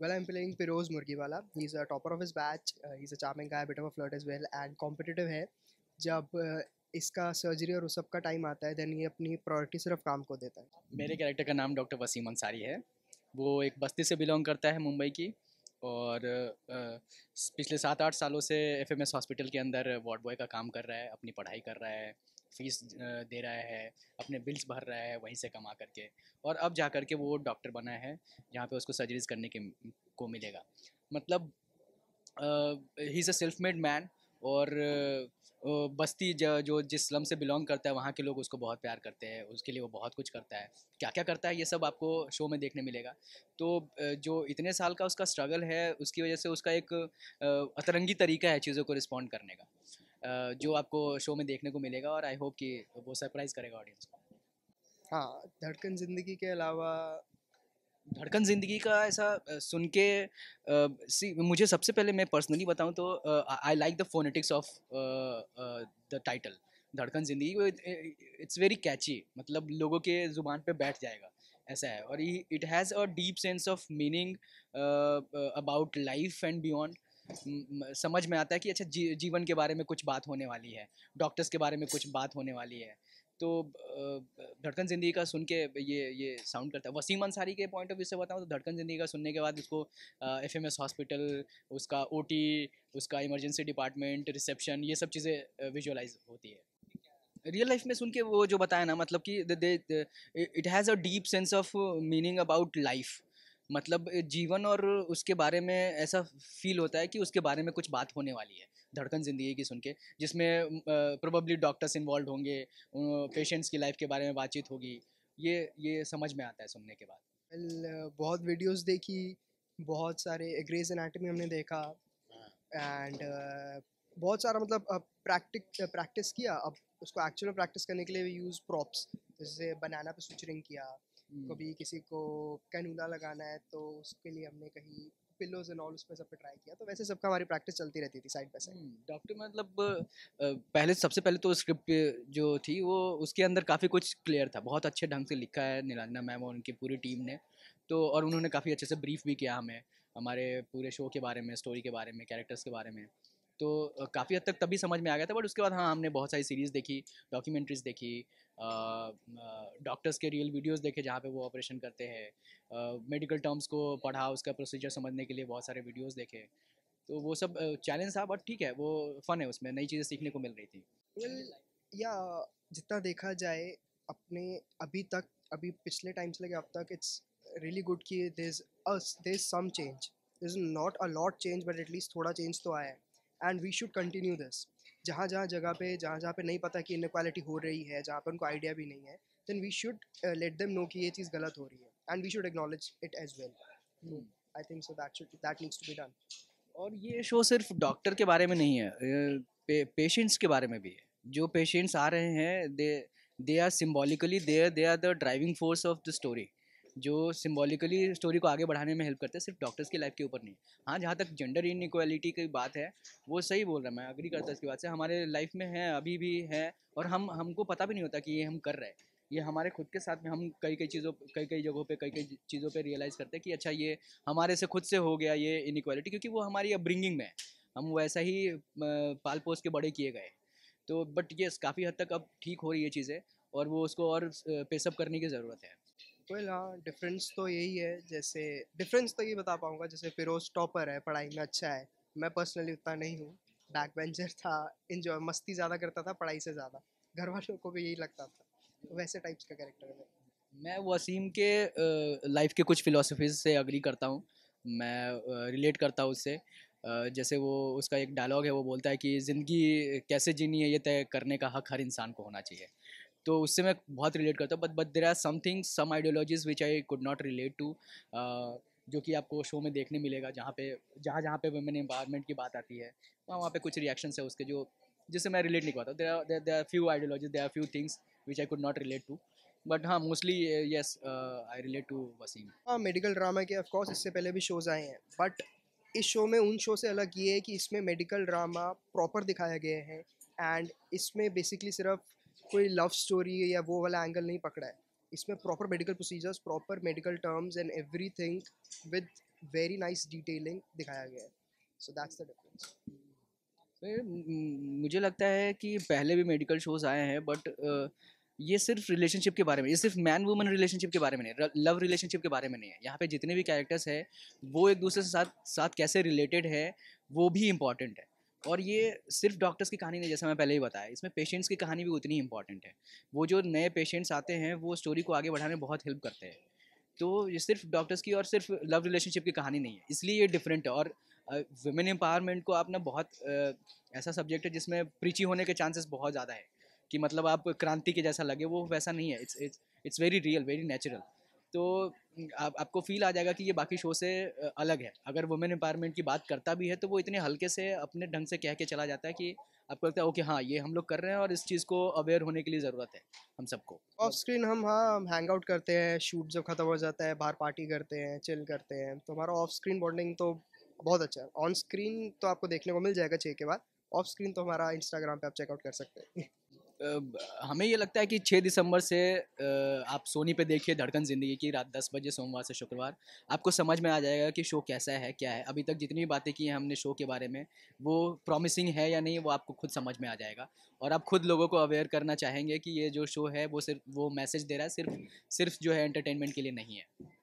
Well, I'm playing Peroze Murgiwaala. He's a topper of his batch. He's a charming guy, a bit of a flirt as well, and competitive है. जब इसका surgery और उस सब का time आता है, then ये अपनी प्रायोरिटी सिर्फ काम को देता है. मेरे कैरेक्टर का नाम डॉक्टर वसीम अंसारी है. वो एक बस्ती से बिलोंग करता है मुंबई की, और पिछले 7-8 सालों से FMS हॉस्पिटल के अंदर वार्ड बॉय का काम कर रहा है, अपनी पढ़ाई कर रहा है, फीस दे रहा है, अपने बिल्स भर रहा है वहीं से कमा करके, और अब जा करके वो डॉक्टर बना है जहाँ पे उसको सर्जरीज करने के को मिलेगा. मतलब he is a self made man, और बस्ती जो जिस स्लम से बिलोंग करता है वहाँ के लोग उसको बहुत प्यार करते हैं, उसके लिए वो बहुत कुछ करता है. क्या क्या करता है ये सब आपको शो में देखने मिलेगा. तो जो इतने साल का उसका स्ट्रगल है, उसकी वजह से उसका एक अतरंगी तरीका है चीज़ों को रिस्पॉन्ड करने का, जो आपको शो में देखने को मिलेगा, और आई होप कि वो सरप्राइज़ करेगा ऑडियंस को. हाँ, धड़कन ज़िंदगी के अलावा धड़कन ज़िंदगी का ऐसा सुन के मुझे सबसे पहले मैं पर्सनली बताऊं तो I like the phonetics of the title Dhadkan Zindagi. It's very catchy, मतलब लोगों के ज़ुबान पे बैठ जाएगा ऐसा है, और it has a deep sense of meaning about life and beyond. समझ में आता है कि अच्छा जीवन के बारे में कुछ बात होने वाली है, डॉक्टर्स के बारे में कुछ बात होने वाली है. तो धड़कन ज़िंदगी का सुन के ये साउंड करता है. वसीम अंसारी के पॉइंट ऑफ व्यू से बताऊँ तो धड़कन ज़िंदगी का सुनने के बाद उसको FMS हॉस्पिटल, उसका OT, उसका इमरजेंसी डिपार्टमेंट, रिसेप्शन, ये सब चीज़ें विजुअलाइज होती है रियल लाइफ में सुन के. वो जो बताया ना, मतलब कि it has a deep sense of meaning about life, मतलब जीवन और उसके बारे में ऐसा फील होता है कि उसके बारे में कुछ बात होने वाली है धड़कन ज़िंदगी की सुन के, जिसमें प्रोबेबली डॉक्टर्स इन्वॉल्व होंगे, पेशेंट्स की लाइफ के बारे में बातचीत होगी. ये समझ में आता है सुनने के बाद. बहुत वीडियोस देखी, बहुत सारे ग्रेज एनाटमी हमने देखा, एंड बहुत सारा मतलब प्रैक्टिस किया. अब उसको एक्चुअल प्रैक्टिस करने के लिए यूज़ प्रॉप्स, जैसे बनाना पे स्विचरिंग किया, कभी किसी को कैनूला लगाना है तो उसके लिए हमने कहीं पिलोज एंड ऑल उस पे सब पे ट्राई किया. तो वैसे सबका हमारी प्रैक्टिस चलती रहती थी साइड बाय साइड. डॉक्टर मतलब सबसे पहले तो स्क्रिप्ट जो थी वो उसके अंदर काफ़ी कुछ क्लियर था, बहुत अच्छे ढंग से लिखा है नीलाइना मैम और उनकी पूरी टीम ने. तो और उन्होंने काफ़ी अच्छे से ब्रीफ भी किया हमें हमारे पूरे शो के बारे में, स्टोरी के बारे में, कैरेक्टर्स के बारे में. तो काफ़ी हद तक तभी समझ में आ गया था. बट उसके बाद हाँ, हमने बहुत सारी सीरीज़ देखी, डॉक्यूमेंट्रीज़ देखी, डॉक्टर्स के रियल वीडियोस देखे जहाँ पे वो ऑपरेशन करते हैं, मेडिकल टर्म्स को पढ़ा, उसका प्रोसीजर समझने के लिए बहुत सारे वीडियोस देखे. तो वो सब चैलेंज था, बट ठीक है, वो फन है, उसमें नई चीज़ें सीखने को मिल रही थी. या जितना देखा जाए अपने अभी पिछले टाइम से लेके अब तक, इट्स रियली गुड कि there is some change, there is not a lot change but at least थोड़ा चेंज तो आया है. And we should continue this. जहाँ जहाँ पे नहीं पता कि इनक्वालिटी हो रही है, जहाँ पर उनको आइडिया भी नहीं है, then we should let them know कि ये चीज़ गलत हो रही है, and we should acknowledge it as well. I think so that needs to be done. और ये शो सिर्फ डॉक्टर के बारे में नहीं है, पेशेंट्स के बारे में भी है. जो पेशेंट्स आ रहे हैं, they are symbolically they are the driving force of the story, जो सिम्बॉलिकली स्टोरी को आगे बढ़ाने में हेल्प करते हैं, सिर्फ डॉक्टर्स की लाइफ के ऊपर नहीं. हाँ, जहाँ तक जेंडर इनइक्वालिटी की बात है, वो सही बोल रहा है, मैं अग्री करता हूँ इसकी बात से. हमारे लाइफ में है, अभी भी है, और हमको पता भी नहीं होता कि ये हम कर रहे हैं. ये हमारे खुद के साथ में हम कई कई जगहों पे रियलाइज़ करते हैं कि अच्छा ये हमारे से खुद से हो गया ये इनइक्वालिटी, क्योंकि वो हमारी अपब्रिंगिंग में है, हम वैसा ही पाल पोस के बड़े किए गए. तो बट ये काफ़ी हद तक अब ठीक हो रही है चीज़ें, और वो उसको और पेशअप करने की ज़रूरत है. वेल, हाँ, डिफरेंस तो यही है. जैसे डिफरेंस तो ये बता पाऊँगा, जैसे फिरोज टॉपर है, पढ़ाई में अच्छा है, मैं पर्सनली उतना नहीं हूँ, बैक बेंचर था, इन्जॉय मस्ती ज़्यादा करता था पढ़ाई से ज़्यादा, घर वालों को भी यही लगता था. वैसे टाइप्स का कैरेक्टर है. मैं वसीम के लाइफ के कुछ फिलॉसफीज से अग्री करता हूँ, मैं रिलेट करता हूँ उससे. जैसे वो उसका एक डायलॉग है, वो बोलता है कि ज़िंदगी कैसे जीनी है ये तय करने का हक हर इंसान को होना चाहिए. तो उससे मैं बहुत रिलेट करता हूँ. But there are something some ideologies which I could not relate to, जो कि आपको शो में देखने मिलेगा. जहाँ पे वुमेन एम्पावरमेंट की बात आती है, वहाँ पे कुछ रिएक्शंस है उसके जो जिससे मैं रिलेट नहीं करता. There are few ideologies, there are few things which I could not relate to. But हाँ, mostly yes I relate to Wasim. हाँ, मेडिकल ड्रामा के ऑफकोर्स इससे पहले भी शोज़ आए हैं, बट इस शो में उन शो से अलग ये है कि इसमें मेडिकल ड्रामा प्रॉपर दिखाया गया है, एंड इसमें बेसिकली सिर्फ कोई लव स्टोरी या वो वाला एंगल नहीं पकड़ा है. इसमें proper medical procedures, proper medical terms and everything with very nice detailing दिखाया गया है। So that's the difference. मुझे लगता है कि पहले भी मेडिकल शोज आए हैं बट ये सिर्फ रिलेशनशिप के बारे में, ये सिर्फ मैन वुमन रिलेशनशिप के बारे में नहीं, लव रिलेशनशिप के बारे में नहीं है। यहाँ पे जितने भी कैरेक्टर्स हैं वो एक दूसरे से साथ कैसे रिलेटेड है वो भी इम्पॉर्टेंट है। और ये सिर्फ डॉक्टर्स की कहानी नहीं, जैसा मैं पहले ही बताया, इसमें पेशेंट्स की कहानी भी उतनी इंपॉर्टेंट है। वो जो नए पेशेंट्स आते हैं वो स्टोरी को आगे बढ़ाने में बहुत हेल्प करते हैं। तो ये सिर्फ डॉक्टर्स की और सिर्फ लव रिलेशनशिप की कहानी नहीं है, इसलिए ये डिफरेंट है। और वुमेन एम्पावरमेंट को आप ना बहुत ऐसा सब्जेक्ट है जिसमें प्रीची होने के चांसेस बहुत ज़्यादा है कि मतलब आप क्रांति के जैसा लगे, वो वैसा नहीं है। It's very real, very natural. तो आपको फील आ जाएगा कि ये बाकी शो से अलग है। अगर वुमेन एम्पावरमेंट की बात करता भी है तो वो इतने हल्के से अपने ढंग से कह के चला जाता है कि आपको लगता है ओके हाँ ये हम लोग कर रहे हैं और इस चीज़ को अवेयर होने के लिए ज़रूरत है हम सबको। ऑफ स्क्रीन हम हैंग आउट करते हैं, शूट जब ख़त्म हो जाता है बाहर पार्टी करते हैं, चिल करते हैं, तो हमारा ऑफ स्क्रीन बॉन्डिंग तो बहुत अच्छा है। ऑन स्क्रीन तो आपको देखने को मिल जाएगा 6 के बाद, ऑफ स्क्रीन तो हमारा इंस्टाग्राम पे आप चेकआउट कर सकते हैं। हमें ये लगता है कि 6 दिसंबर से आप सोनी पे देखिए धड़कन ज़िंदगी की, रात 10 बजे सोमवार से शुक्रवार। आपको समझ में आ जाएगा कि शो कैसा है, क्या है। अभी तक जितनी भी बातें की हैं हमने शो के बारे में वो प्रॉमिसिंग है या नहीं वो आपको खुद समझ में आ जाएगा। और आप खुद लोगों को अवेयर करना चाहेंगे कि ये जो शो है वो मैसेज दे रहा है, सिर्फ जो है एंटरटेनमेंट के लिए नहीं है।